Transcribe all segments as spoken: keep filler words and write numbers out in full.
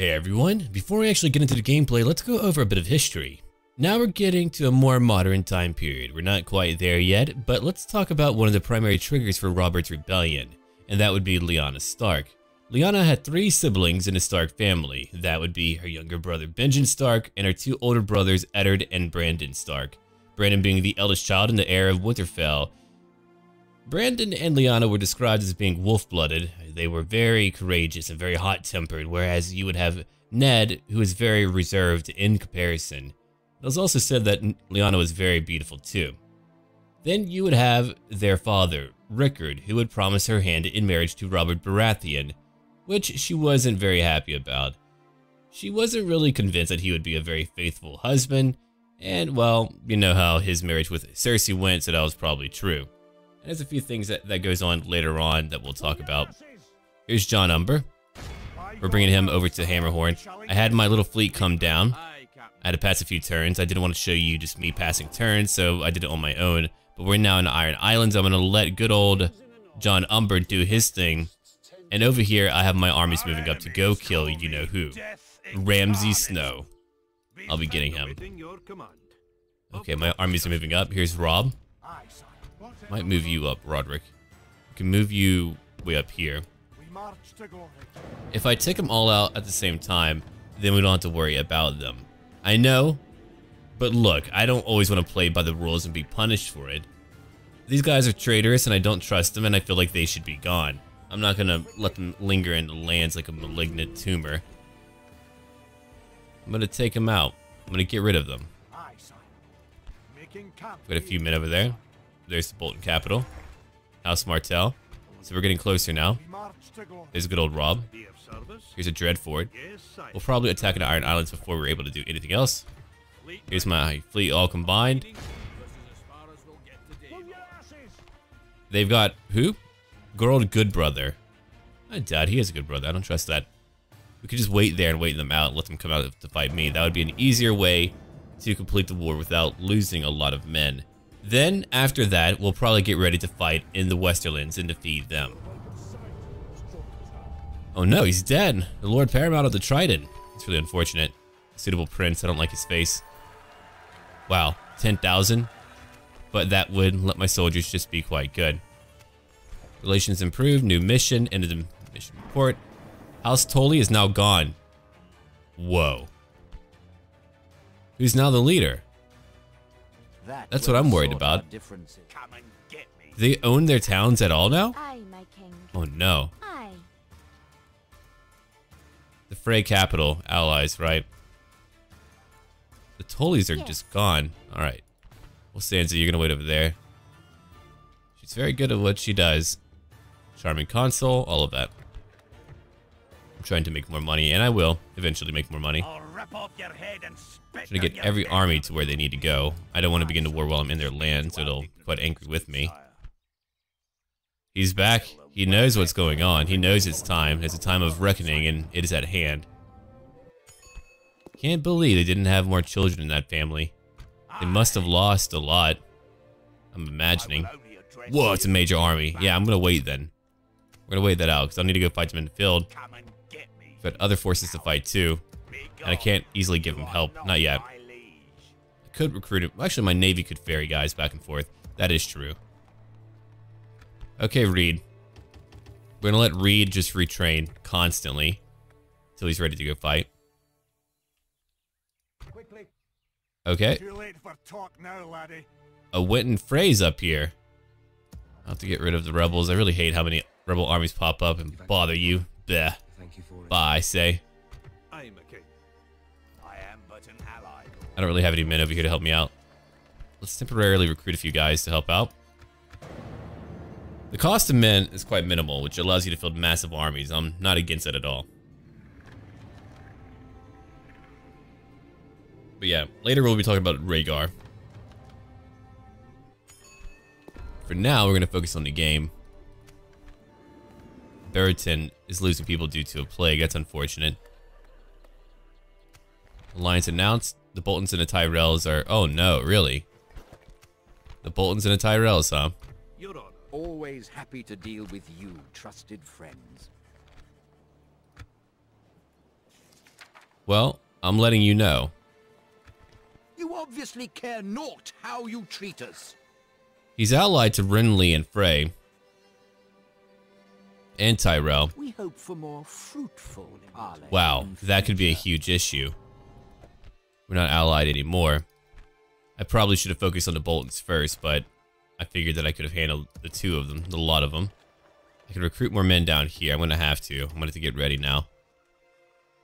Hey everyone, before we actually get into the gameplay, let's go over a bit of history. Now we're getting to a more modern time period. We're not quite there yet, but let's talk about one of the primary triggers for Robert's Rebellion, and that would be Lyanna Stark. Lyanna had three siblings in the Stark family. That would be her younger brother Benjen Stark and her two older brothers Eddard and Brandon Stark. Brandon being the eldest child and the heir of Winterfell. Brandon and Lyanna were described as being wolf-blooded. They were very courageous and very hot-tempered, whereas you would have Ned, who is very reserved in comparison. It was also said that Lyanna was very beautiful too. Then you would have their father, Rickard, who would promise her hand in marriage to Robert Baratheon, which she wasn't very happy about. She wasn't really convinced that he would be a very faithful husband, and well, you know how his marriage with Cersei went, so that was probably true. And there's a few things that, that goes on later on that we'll talk about. Here's John Umber. We're bringing him over to Hammerhorn. I had my little fleet come down. I had to pass a few turns. I didn't want to show you just me passing turns, so I did it on my own. But we're now in Iron Islands. I'm going to let good old John Umber do his thing. And over here, I have my armies moving up to go kill you-know-who. Ramsay Snow. I'll be getting him. Okay, my armies are moving up. Here's Robb. Might move you up, Roderick. I can move you way up here. If I take them all out at the same time, then we don't have to worry about them. I know, but look, I don't always want to play by the rules and be punished for it. These guys are traitors and I don't trust them and I feel like they should be gone. I'm not going to let them linger in the lands like a malignant tumor. I'm going to take them out. I'm going to get rid of them. Got a few men over there. There's the Bolton capital. House Martell. So we're getting closer now. There's a good old Robb. Here's a Dreadfort. We'll probably attack the Iron Islands before we're able to do anything else. Here's my fleet all combined. They've got who? Good old good brother. I doubt he is a good brother. I don't trust that. We could just wait there and wait them out and let them come out to fight me. That would be an easier way to complete the war without losing a lot of men. Then, after that, we'll probably get ready to fight in the Westerlands and defeat them. Oh no, he's dead. The Lord Paramount of the Trident. It's really unfortunate. Suitable prince, I don't like his face. Wow, ten thousand? But that would let my soldiers just be quite good. Relations improved, new mission, end of the mission report. House Tully is now gone. Whoa. Who's now the leader? That's what I'm worried about. They own their towns at all now? Aye, my king. Oh no. Aye. The Frey capital, allies, right? The Tullys are yes. just gone. Alright. Well, Sansa, you're gonna wait over there. She's very good at what she does. Charming console, all of that. I'm trying to make more money, and I will eventually make more money. I'm trying to get every army to where they need to go. I don't want to begin the war while I'm in their land, so they'll be quite angry with me. He's back. He knows what's going on. He knows it's time. It's a time of reckoning, and it is at hand. Can't believe they didn't have more children in that family. They must have lost a lot. I'm imagining. Whoa, it's a major army. Yeah, I'm going to wait then. We're going to wait that out, because I'll need to go fight them in the field. We've got other forces to fight, too. And I can't easily give him help. Not yet. I could recruit him. Actually, my navy could ferry guys back and forth. That is true. Okay, Reed. We're going to let Reed just retrain constantly until he's ready to go fight. Okay. A Witten Frey's up here. I'll have to get rid of the rebels. I really hate how many rebel armies pop up and bother you. Bleh. Bye, I say. I don't really have any men over here to help me out. Let's temporarily recruit a few guys to help out. The cost of men is quite minimal, which allows you to build massive armies. I'm not against it at all. But yeah, later we'll be talking about Rhaegar. For now, we're going to focus on the game. Baratheon is losing people due to a plague. That's unfortunate. Alliance announced. The Boltons and the Tyrells are... Oh no, really? The Boltons and the Tyrells, huh? Your Honor, always happy to deal with you, trusted friends. Well, I'm letting you know. You obviously care naught how you treat us. He's allied to Renly and Frey. And Tyrell. We hope for more fruitful parley. Wow, that could be a huge issue. We're not allied anymore. I probably should have focused on the Boltons first, but I figured that I could have handled the two of them, a lot of them. I can recruit more men down here. I'm going to have to. I'm going to have to get ready now.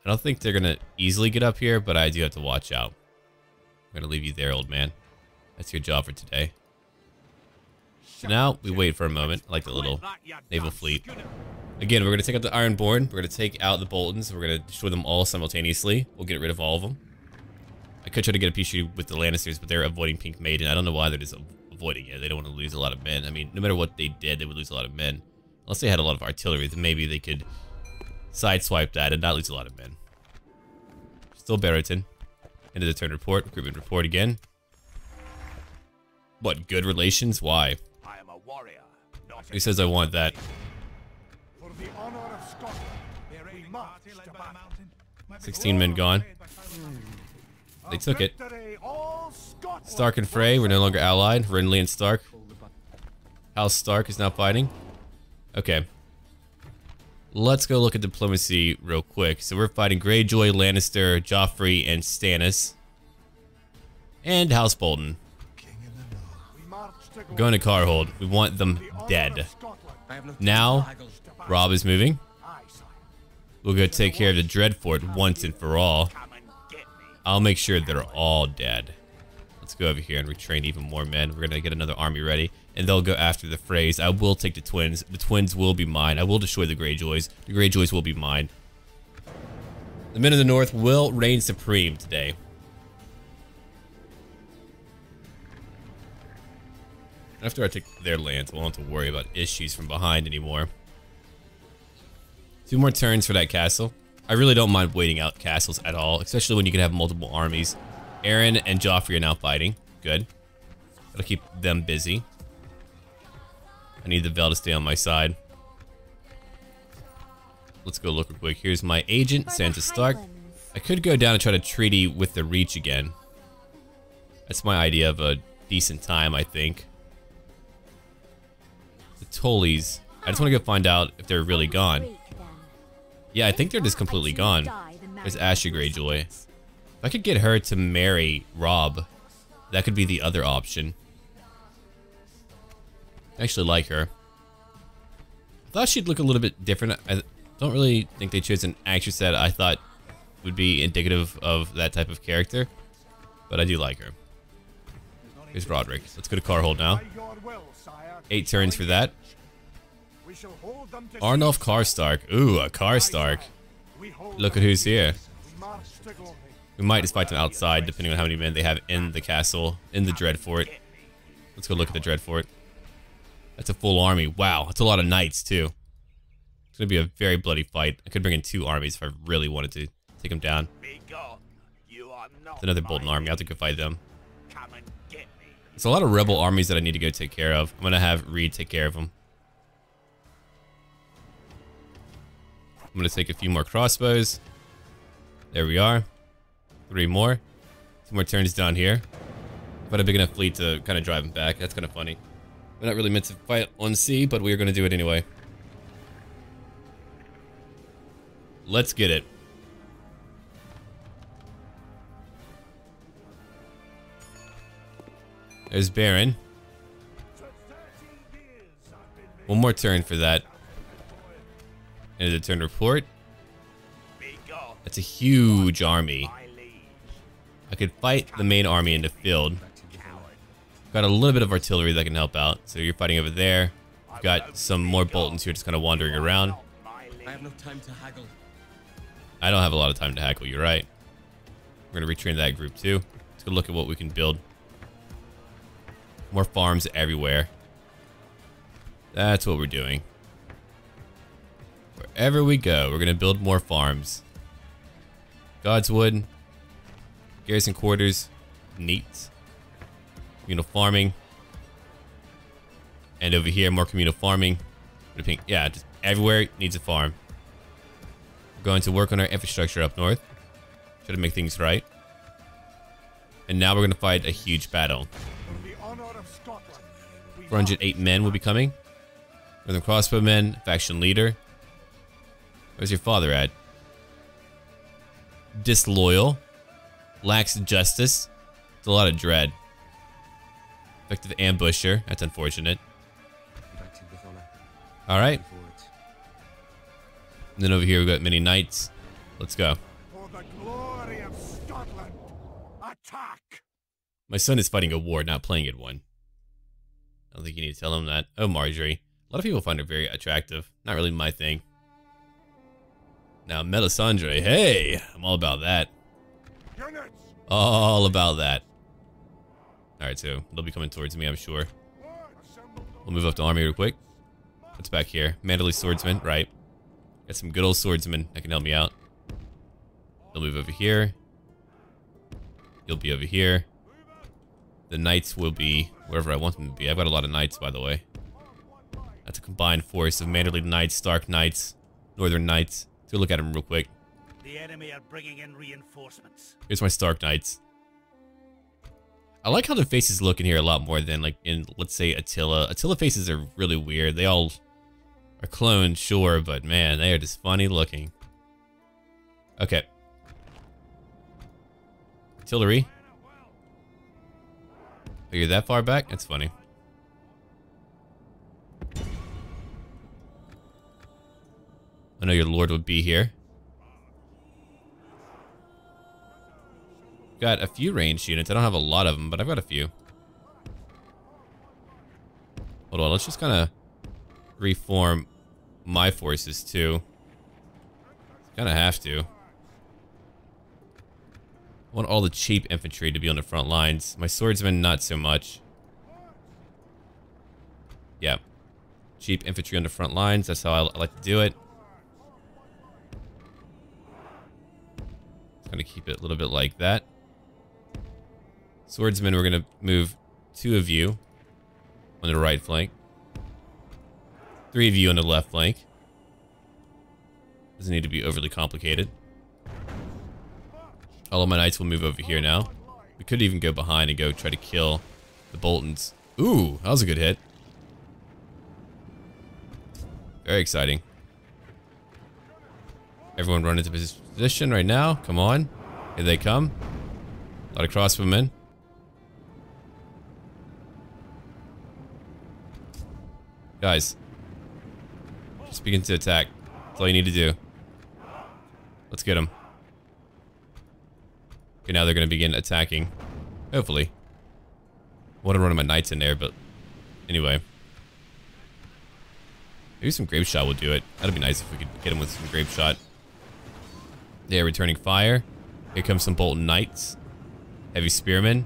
I don't think they're going to easily get up here, but I do have to watch out. I'm going to leave you there, old man. That's your job for today. So now we wait for a moment, like the little naval fleet. Again, we're going to take out the Ironborn. We're going to take out the Boltons. We're going to destroy them all simultaneously. We'll get rid of all of them. I could try to get a peace treaty with the Lannisters, but they're avoiding Pink Maiden. I don't know why they're just avoiding it. They don't want to lose a lot of men. I mean, no matter what they did, they would lose a lot of men. Unless they had a lot of artillery, then maybe they could sideswipe that and not lose a lot of men. Still Barrington. End of the turn report. Recruitment report again. What, good relations? Why? I am a warrior. Not Who says I want that? For the honor of Scotland, there ain't much sixteen men gone. They took it. Stark and Frey were no longer allied. Renly and Stark. House Stark is now fighting. Okay. Let's go look at diplomacy real quick. So we're fighting Greyjoy, Lannister, Joffrey, and Stannis. And House Bolton. We're going to Carhold. We want them dead. Now, Robb is moving. We'll go take care of the Dreadfort once and for all. I'll make sure they're all dead. Let's go over here and retrain even more men. We're going to get another army ready, and they'll go after the Freys. I will take the twins. The twins will be mine. I will destroy the Greyjoys. The Greyjoys will be mine. The men of the North will reign supreme today. After I take their lands, I won't have to worry about issues from behind anymore. Two more turns for that castle. I really don't mind waiting out castles at all, especially when you can have multiple armies. Aaron and Joffrey are now fighting. Good. That'll keep them busy. I need the Vale to stay on my side. Let's go look real quick. Here's my agent, Sansa Stark. I could go down and try to treaty with the Reach again. That's my idea of a decent time, I think. The Tullys. I just want to go find out if they're really gone. Yeah, I think they're just completely gone. There's Asha Greyjoy. If I could get her to marry Robb, that could be the other option. I actually like her. I thought she'd look a little bit different. I don't really think they chose an actress that I thought would be indicative of that type of character, but I do like her. Here's Roderick. Let's go to Carhold now. Eight turns for that. Arnulf Karstark. Ooh, a Karstark. Look at who's here. We might just fight them outside, depending on how many men they have in the castle, in the Dreadfort. Let's go look at the Dreadfort. That's a full army. Wow, that's a lot of knights, too. It's going to be a very bloody fight. I could bring in two armies if I really wanted to take them down. It's another Bolton army. I have to go fight them. There's a lot of rebel armies that I need to go take care of. I'm going to have Reed take care of them. I'm going to take a few more crossbows. There we are. Three more. Two more turns down here. I've got a big enough fleet to kind of drive them back. That's kind of funny. We're not really meant to fight on sea, but we're going to do it anyway. Let's get it. There's Baron. One more turn for that. End of the turn report. That's a huge army. I could fight the main army into field. Got a little bit of artillery that can help out. So you're fighting over there. We've got some more Boltons here just kind of wandering around. I have no time to haggle. I don't have a lot of time to haggle, you're right. We're going to retrain that group too. Let's go look at what we can build. More farms everywhere. That's what we're doing. Wherever we go, we're going to build more farms. Godswood. Garrison quarters. Neat. Communal farming. And over here, more communal farming. Yeah, just everywhere needs a farm. We're going to work on our infrastructure up north. Try to make things right. And now we're going to fight a huge battle. four hundred eight men will be coming. Northern Crossbowmen, faction leader. Where's your father at? Disloyal. Lacks justice. It's a lot of dread. Effective ambusher. That's unfortunate. Alright. And then over here we've got many knights. Let's go. For the glory of Scotland, attack! My son is fighting a war, not playing at one. I don't think you need to tell him that. Oh, Marjorie. A lot of people find her very attractive. Not really my thing. Now, Melisandre. Hey! I'm all about that. Units. All about that. Alright, so they'll be coming towards me, I'm sure. We'll move up to army real quick. What's back here? Manderly swordsman, right. Got some good old swordsmen that can help me out. They'll move over here. You'll be over here. The knights will be wherever I want them to be. I've got a lot of knights, by the way. That's a combined force of Manderly knights, Stark knights, Northern knights. Let's go look at them real quick. The enemy are bringing in reinforcements. Here's my Stark knights. I like how their faces look in here a lot more than like in, let's say, Attila. Attila faces are really weird. They all are cloned, sure, but man, they are just funny looking. Okay. Artillery. Oh, you're that far back? That's funny. I know your lord would be here. Got a few ranged units. I don't have a lot of them, but I've got a few. Hold on, let's just kind of reform my forces too. Kind of have to. I want all the cheap infantry to be on the front lines. My swordsmen, not so much. Yeah. Cheap infantry on the front lines. That's how I like to do it. Just going to keep it a little bit like that. Swordsmen, we're going to move two of you on the right flank. Three of you on the left flank. Doesn't need to be overly complicated. All of my knights will move over here now. We could even go behind and go try to kill the Boltons. Ooh, that was a good hit. Very exciting. Everyone run into position right now. Come on. Here they come. A lot of crossbowmen. Guys, just begin to attack. That's all you need to do. Let's get them. Okay, now they're going to begin attacking. Hopefully. I want to run my knights in there, but anyway. Maybe some grape shot will do it. That'd be nice if we could get them with some grape shot. They're returning fire. Here comes some Bolton knights. Heavy spearmen.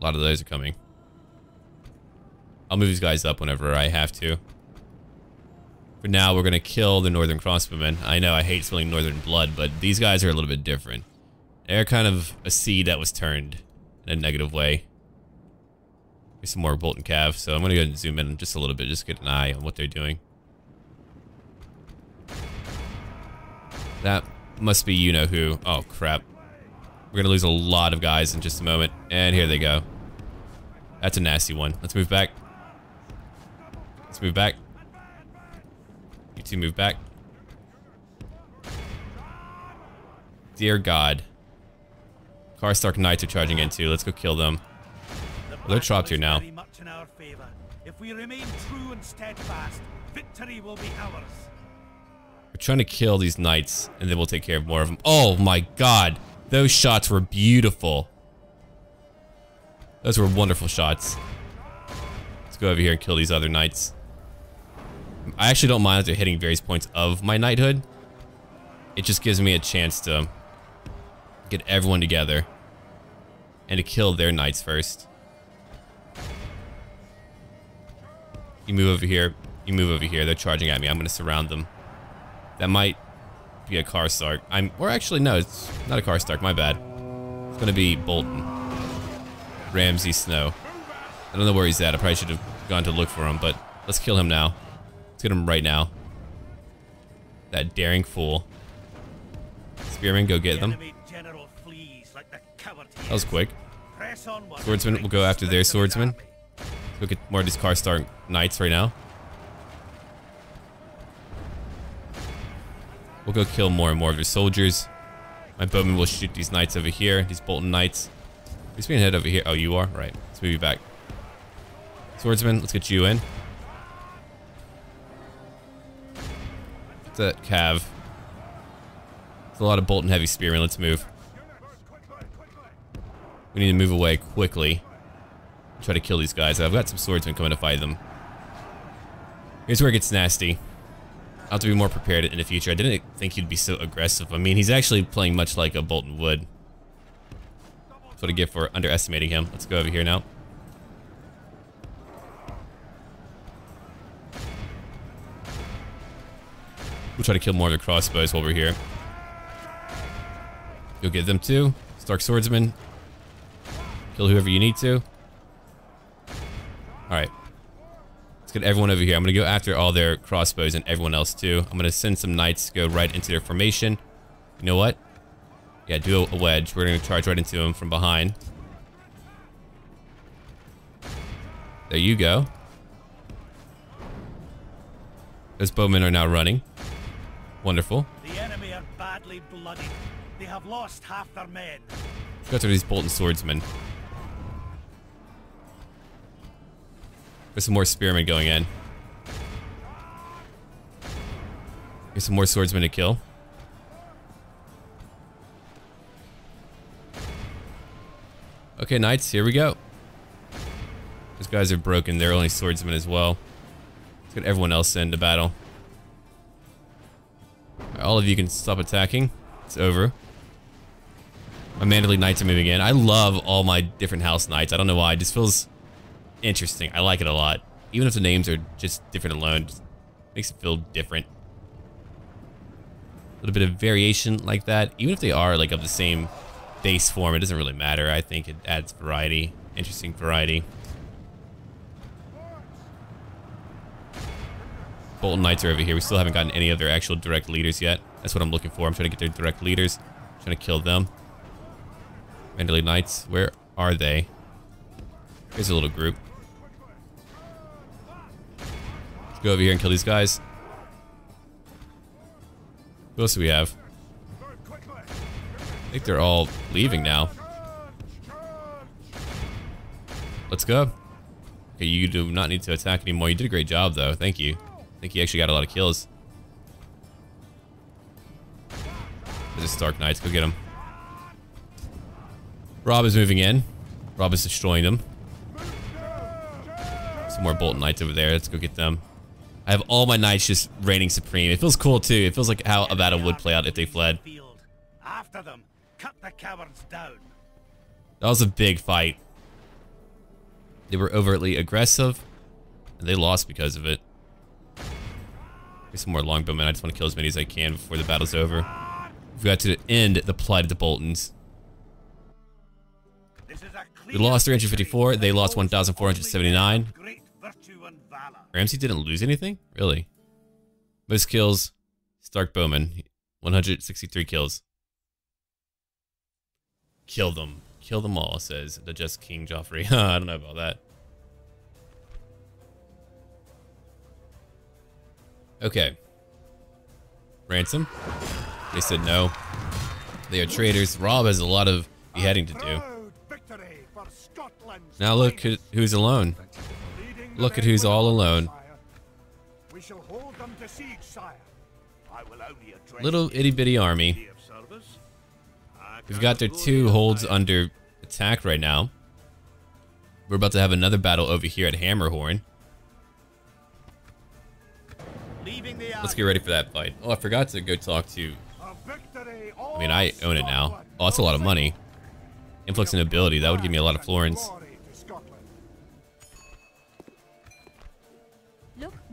A lot of those are coming. I'll move these guys up whenever I have to. For now, we're going to kill the Northern Crossbowmen. I know I hate spilling Northern blood, but these guys are a little bit different. They're kind of a seed that was turned in a negative way. There's some more Bolton Cav, so I'm going to go ahead and zoom in just a little bit. Just get an eye on what they're doing. That must be you-know-who. Oh, crap. We're going to lose a lot of guys in just a moment. And here they go. That's a nasty one. Let's move back. Let's move back. You two move back. Dear God. Karstark Knights are charging in too. Let's go kill them. Well, they're trapped here now. We're trying to kill these knights, and then we'll take care of more of them. Oh my God. Those shots were beautiful. Those were wonderful shots. Let's go over here and kill these other knights. I actually don't mind that they're hitting various points of my knighthood. It just gives me a chance to get everyone together and to kill their knights first. You move over here. You move over here. They're charging at me. I'm going to surround them. That might be a Karstark. I'm, or actually, no, it's not a Karstark. My bad. It's going to be Bolton. Ramsay Snow. I don't know where he's at. I probably should have gone to look for him, but let's kill him now. Let's get him right now. That daring fool. Spearmen, go get them. That was quick. Swordsman will go after their swordsman. Look at more of these Karstark knights right now. We'll go kill more and more of their soldiers. My bowman will shoot these knights over here, these Bolton knights. Who's being head over here? Oh, you are? Right. Let's move you back. Swordsman, let's get you in. What's that cav? It's a lot of Bolton heavy spearmen. Let's move. We need to move away quickly. Try to kill these guys. I've got some swordsmen coming to fight them. Here's where it gets nasty. I'll have to be more prepared in the future. I didn't think he'd be so aggressive. I mean, he's actually playing much like a Bolton would. That's what I get for underestimating him. Let's go over here now. We'll try to kill more of the crossbows while we're here. You'll get them too. Stark swordsman. Kill whoever you need to. Alright. Let's get everyone over here. I'm going to go after all their crossbows and everyone else too. I'm going to send some knights to go right into their formation. You know what? Yeah, do a wedge. We're going to charge right into them from behind. There you go. Those bowmen are now running. Wonderful. The enemy are badly bloodied. They have lost half their men. Let's go through these Bolton swordsmen. There's some more spearmen going in. There's some more swordsmen to kill. Okay, knights, here we go. Those guys are broken. They're only swordsmen as well. Let's get everyone else into battle. All of you can stop attacking. It's over. My Manderly knights are moving in. I love all my different house knights. I don't know why. It just feels interesting. I like it a lot. Even if the names are just different alone, just makes it feel different. A little bit of variation like that. Even if they are like of the same base form, it doesn't really matter. I think it adds variety. Interesting variety. Bolton knights are over here. We still haven't gotten any of their actual direct leaders yet. That's what I'm looking for. I'm trying to get their direct leaders. I'm trying to kill them. Manderly knights, where are they? Here's a little group. Let's go over here and kill these guys. Who else do we have? I think they're all leaving now. Let's go. Okay, you do not need to attack anymore. You did a great job though. Thank you. I think he actually got a lot of kills. There's a Stark Knights. Go get him. Robb is moving in. Robb is destroying them. Some more Bolton Knights over there. Let's go get them. I have all my Knights just reigning supreme. It feels cool too. It feels like how a battle would play out if they fled. After them. Cut the cowards down. That was a big fight. They were overtly aggressive. And they lost because of it. Some more longbowmen. I just want to kill as many as I can before the battle's over. We've got to end the plight of the Boltons. We lost three hundred fifty-four. They lost one thousand four hundred seventy-nine. Ramsay didn't lose anything? Really? Most kills. Stark bowman. one hundred sixty-three kills. Kill them. Kill them all, says the just King Joffrey. I don't know about that. Okay. Ransom. They said no. They are traitors. Robb has a lot of beheading to do. Now look at who's alone. Look at who's all alone. Little itty bitty army. We've got their two holds under attack right now. We're about to have another battle over here at Hammerhorn. Let's get ready for that fight. Oh, I forgot to go talk to... I mean, I own it now. Oh, that's a lot of money. Influx and ability, that would give me a lot of florins.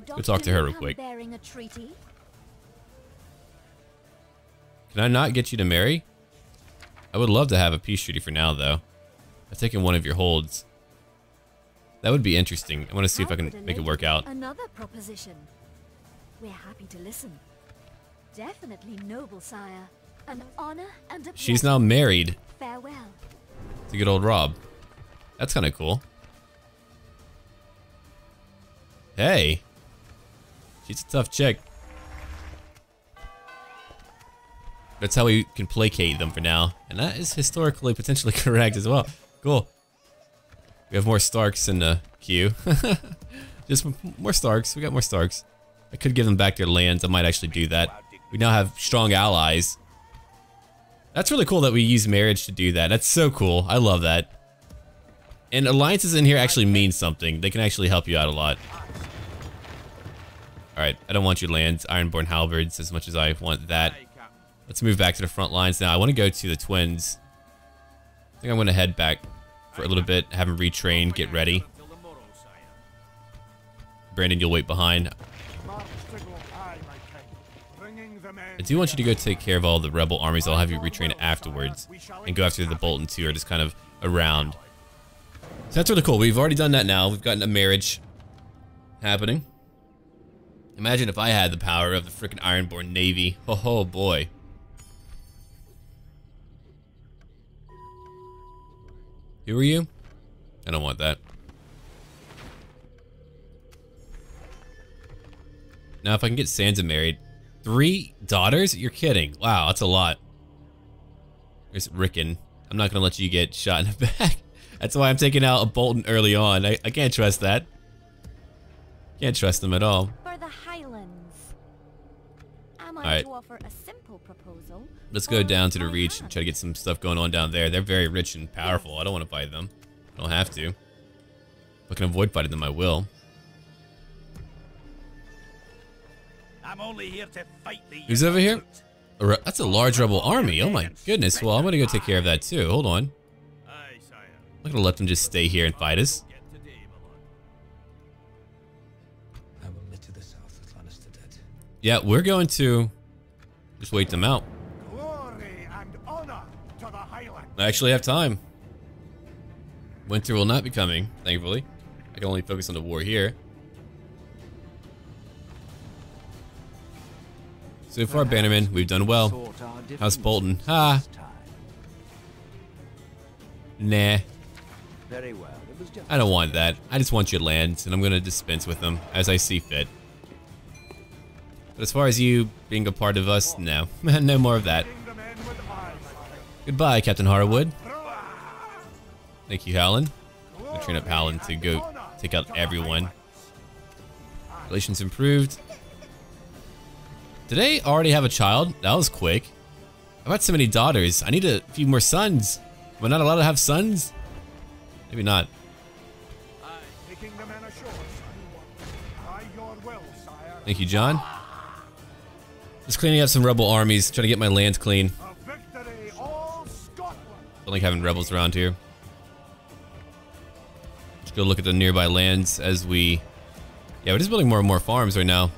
Go talk to her real quick. Can I not get you to marry? I would love to have a peace treaty for now, though. I've taken one of your holds. That would be interesting. I want to see if I can make it work out. Another proposition. We're happy to listen. Definitely noble, sire. An honor and a pleasure. She's now married. Farewell. to good old Robb. That's kind of cool. Hey. She's a tough chick. That's how we can placate them for now. And that is historically potentially correct as well. Cool. We have more Starks in the queue. Just more Starks. We got more Starks. I could give them back their lands. I might actually do that. We now have strong allies. That's really cool that we use marriage to do that. That's so cool. I love that. And alliances in here actually mean something. They can actually help you out a lot. Alright, I don't want your lands. Ironborn Halberds as much as I want that. Let's move back to the front lines now. I want to go to the Twins. I think I'm going to head back for a little bit. Have them retrain. Get ready. Brandon, you'll wait behind. I do want you to go take care of all the rebel armies. I'll have you retrain afterwards and go after the Boltons who are just kind of around. So that's really cool. We've already done that now. We've gotten a marriage happening. Imagine if I had the power of the frickin' Ironborn Navy. Oh, oh boy. Who are you? I don't want that. Now if I can get Sansa married. Three daughters? You're kidding. Wow, that's a lot. There's Rickon. I'm not gonna let you get shot in the back. That's why I'm taking out a Bolton early on. I, I can't trust that. Can't trust them at all. For the Highlands. Am I all right. To offer a simple proposal, let's go down to the Reach and try to get some stuff going on down there. They're very rich and powerful. I don't want to fight them. I don't have to. If I can avoid fighting them, I will. I'm only here to fight the Who's over here? That's a large rebel army. Oh my goodness. Well, I'm going to go take care of that too. Hold on. I'm not going to let them just stay here and fight us. Yeah, we're going to just wait them out. I actually have time. Winter will not be coming, thankfully. I can only focus on the war here. So far, Bannerman, we've done well. House Bolton, ah. Nah. Very well. It was just I don't want that. I just want your lands, and I'm going to dispense with them as I see fit. But as far as you being a part of us, no. No more of that. Goodbye, Captain Harwood. Thank you, Howland. I'm going to train up Howland to go take out everyone. Relations improved. Did I already have a child? That was quick. I've had so many daughters. I need a few more sons. Am I not allowed to have sons? Maybe not. Thank you, John. Just cleaning up some rebel armies, trying to get my lands clean. I don't like having rebels around here. Let's go look at the nearby lands as we... Yeah, we're just building more and more farms right now.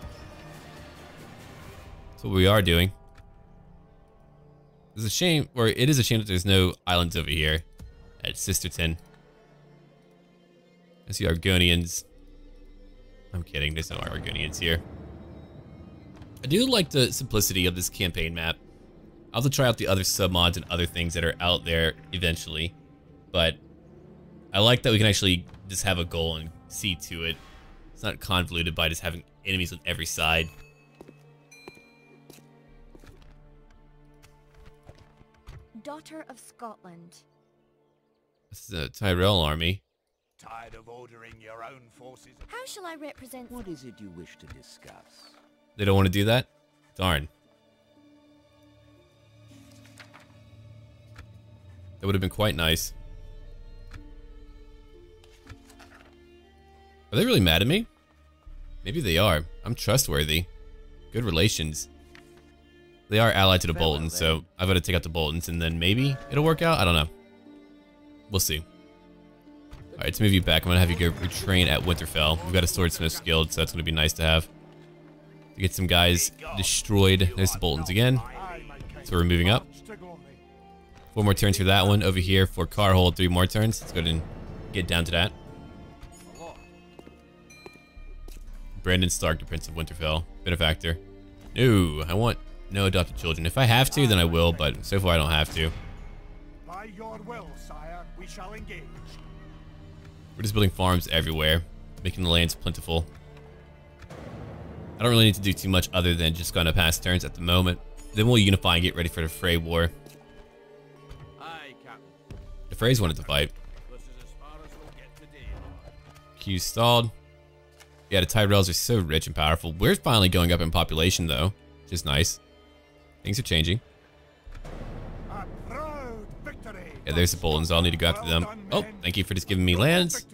That's what we are doing. It's a shame, or it is a shame that there's no islands over here at Sisterton. I see Argonians. I'm kidding, there's no Argonians here. I do like the simplicity of this campaign map. I'll have to try out the other submods and other things that are out there eventually. But I like that we can actually just have a goal and see to it. It's not convoluted by just having enemies on every side. Daughter of Scotland. This is a Tyrell army. Tired of ordering your own forces. How shall I represent? What is it you wish to discuss? They don't want to do that? Darn. That would have been quite nice. Are they really mad at me? Maybe they are. I'm trustworthy. Good relations. They are allied to the Boltons, so I've got to take out the Boltons, and then maybe it'll work out? I don't know. We'll see. Alright, let's move you back. I'm going to have you go retrain at Winterfell. We've got a Swordsmith's Guild, so that's going to be nice to have. To get some guys destroyed. There's the Boltons again. So we're moving up. Four more turns for that one. Over here for Carhold, three more turns. Let's go ahead and get down to that. Brandon Stark, the Prince of Winterfell. Benefactor. No, I want... No adopted children. If I have to, then I will, but so far I don't have to. By your will, sire, we shall engage. We're just building farms everywhere, making the lands plentiful. I don't really need to do too much other than just going to pass turns at the moment. Then we'll unify and get ready for the Frey War. Aye, Captain. The Freys wanted to fight. This is as far as we'll get today. Q stalled. Yeah, the Tyrells are so rich and powerful. We're finally going up in population though, which is nice. Things are changing. A proud victory. Yeah, there's the Boltons. I'll need to go after them. Oh, thank you for just giving me lands.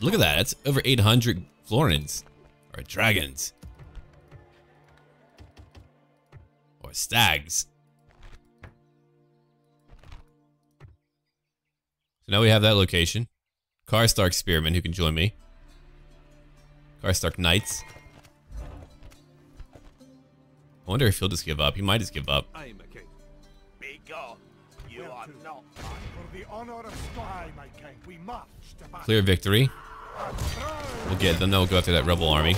Look at that. That's over eight hundred florins or dragons. Or stags. So now we have that location. Karstark Spearman, who can join me. Karstark Knights. I wonder if he'll just give up. He might just give up. I am a king. Be gone. You are not. For the honor of Sky, my king, we march to battle. Clear victory. We'll get them. Then we'll go after that rebel army.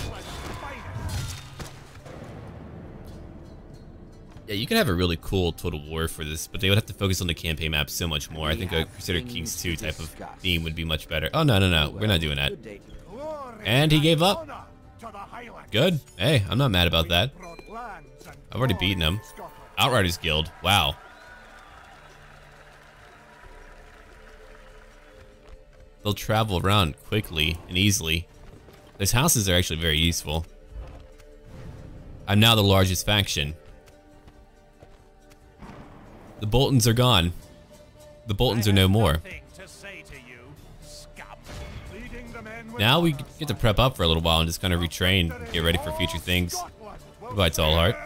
Yeah, you could have a really cool total war for this, but they would have to focus on the campaign map so much more. I think a Crusader Kings two type of theme would be much better. Oh, no, no, no. We're not doing that. And he gave up. Good. Hey, I'm not mad about that. I've already beaten him. Outriders Guild. Wow. They'll travel around quickly and easily. Those houses are actually very useful. I'm now the largest faction. The Boltons are gone. The Boltons are no more. Now we get to prep up for a little while and just kind of retrain and get ready for future things. Goodbye, Tallheart.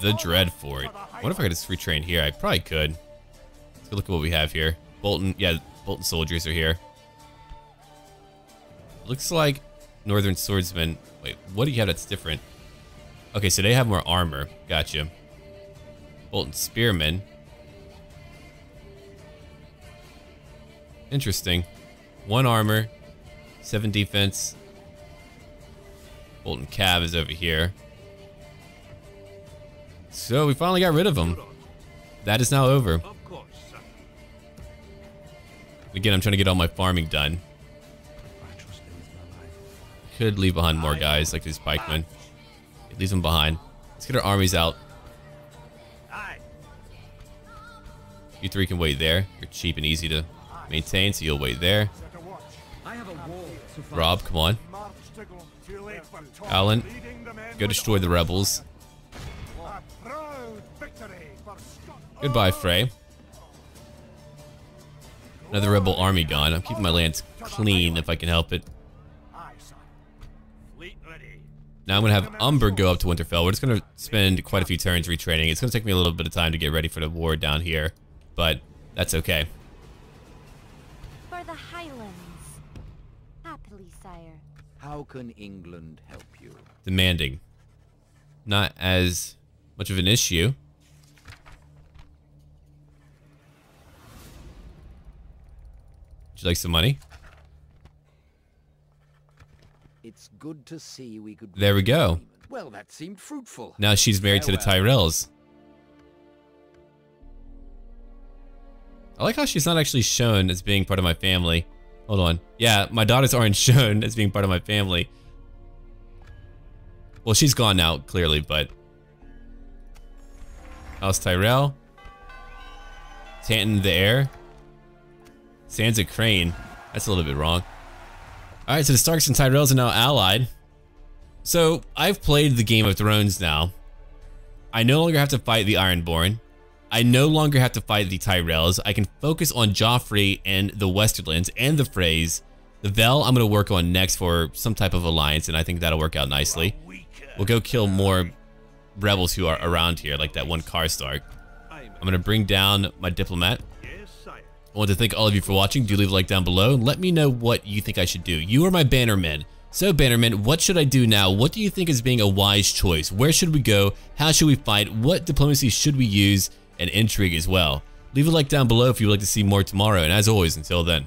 The Dreadfort. I wonder if I could just retrain here. I probably could. Let's go look at what we have here. Bolton, yeah, Bolton soldiers are here. Looks like Northern Swordsmen. Wait, what do you have that's different? Okay, so they have more armor. Gotcha. Bolton Spearmen. Interesting. One armor, seven defense. Bolton Cav is over here. So we finally got rid of him. That is now over. Again, I'm trying to get all my farming done. Could leave behind more guys like these pikemen. Leaves them behind. Let's get our armies out. You three can wait there. You're cheap and easy to maintain, so you'll wait there. Rob, come on. Alan, go destroy the rebels. Goodbye, Frey. Another rebel army gone. I'm keeping my lands clean if I can help it. Now I'm going to have Umber go up to Winterfell. We're just going to spend quite a few turns retraining. It's going to take me a little bit of time to get ready for the war down here, but that's okay. For the Highlands, happily, sire. How can England help you? Demanding. Not as much of an issue. Would you like some money? It's good to see we could. There we go. Well, that seemed fruitful. Now she's married Farewell. to the Tyrells. I like how she's not actually shown as being part of my family. Hold on. Yeah, my daughters aren't shown as being part of my family. Well, she's gone now, clearly, but House Tyrell. Tanton the heir. Sansa Crane. That's a little bit wrong. All right, so the Starks and Tyrells are now allied. So I've played the Game of Thrones now. I no longer have to fight the Ironborn. I no longer have to fight the Tyrells. I can focus on Joffrey and the Westerlands and the Freys. The Vell I'm gonna work on next for some type of alliance, and I think that'll work out nicely. We'll go kill more rebels who are around here, like that one Karstark. I'm gonna bring down my diplomat. I want to thank all of you for watching. Do leave a like down below. Let me know what you think I should do. You are my bannermen. So bannermen, what should I do now? What do you think is being a wise choice? Where should we go? How should we fight? What diplomacy should we use? And intrigue as well. Leave a like down below if you would like to see more tomorrow. And as always, until then.